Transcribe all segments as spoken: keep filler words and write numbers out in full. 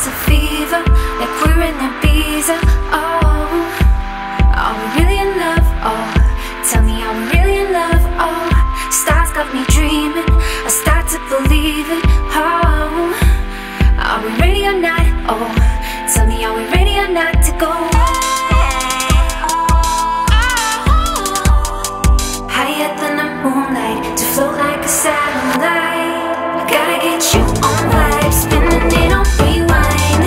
it's a fever, like we're in Ibiza. Oh, are we really in love? Oh, tell me, are we really in love? Oh, stars got me dreaming, I start to believe it. Oh, are we ready or not? Oh, tell me, are we ready or not to go higher than the moonlight, to float like a satellite? I gotta get you on live, spinning it on rewind,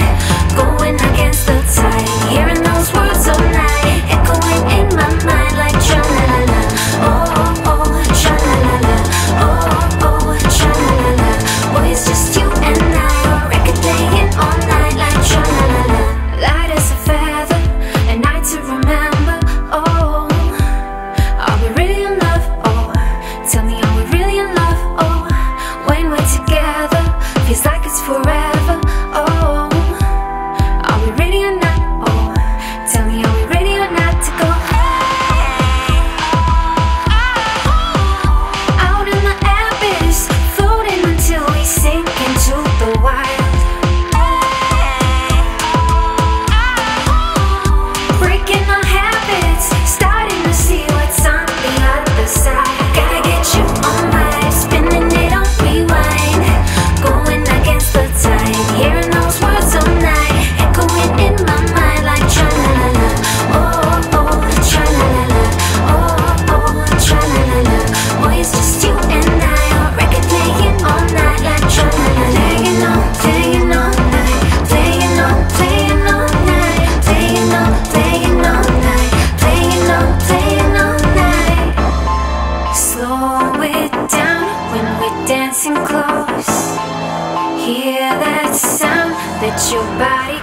going against the tide, hearing those words all night, echoing in my mind like tra-la-la-la. Oh, oh, tra-la-la-la. Oh, oh, tra-la-la-la. Boy, it's just you and I, a record playing all night like tra-la-la-la. Light as a feather, a night to remember. Oh, are we really in love? Oh, tell me, are we really in love? Oh, when we're together, feels like it's forever. Oh, are we ready or not? Oh, tell me, are we ready or not to go out in the abyss, floating until we sink into the wild, breaking our habits, starting to see what's on the other side? Gotta get you on live, spinning it on rewind, going against the tide, hearing those words all night, echoing in my mind like tra-la-la-la. Oh, oh, tra-la-la-la. Oh, oh, tra-la-la-la. Boy, it's just you and I, a record playing all night like tra-la-la-la. Playing on, playing all night, playing on, playing all night, playing on, playing all night, playing on, playing all night. Slow it down when we're dancing close. Hear that sound that your body